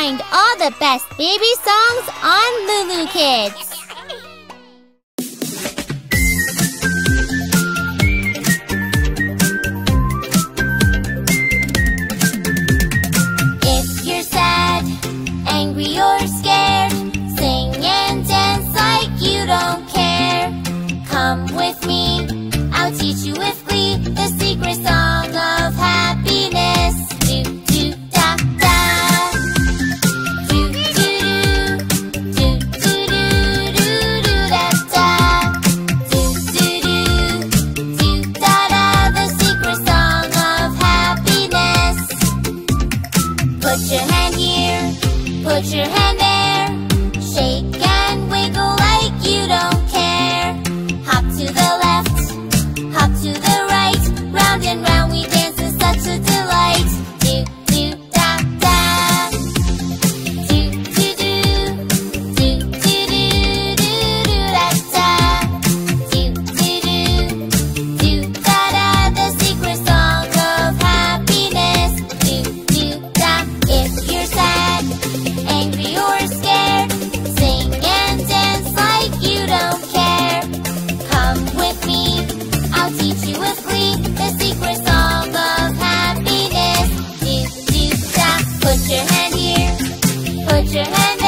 find all the best baby songs on LooLoo Kids. If you're sad, angry or scared, sing and dance like you don't care. Come with me, I'll teach you with glee the secret song of happiness. Do, do, da, da. Put your hand there, shake and wiggle like you don't care. Hop to the left, hop to the right, round and round we dance, it's such a delight. Do, do, da, da. Do, do, do. Do, do, do, do, do, da, da. Do, do, do. Do, da, da, the secret song of happiness. Do, do, da. If you're sad, angry or scared, sing and dance like you don't care. Come with me, I'll teach you with glee the secret song of happiness. Do, do, da. Put your hand here, put your hand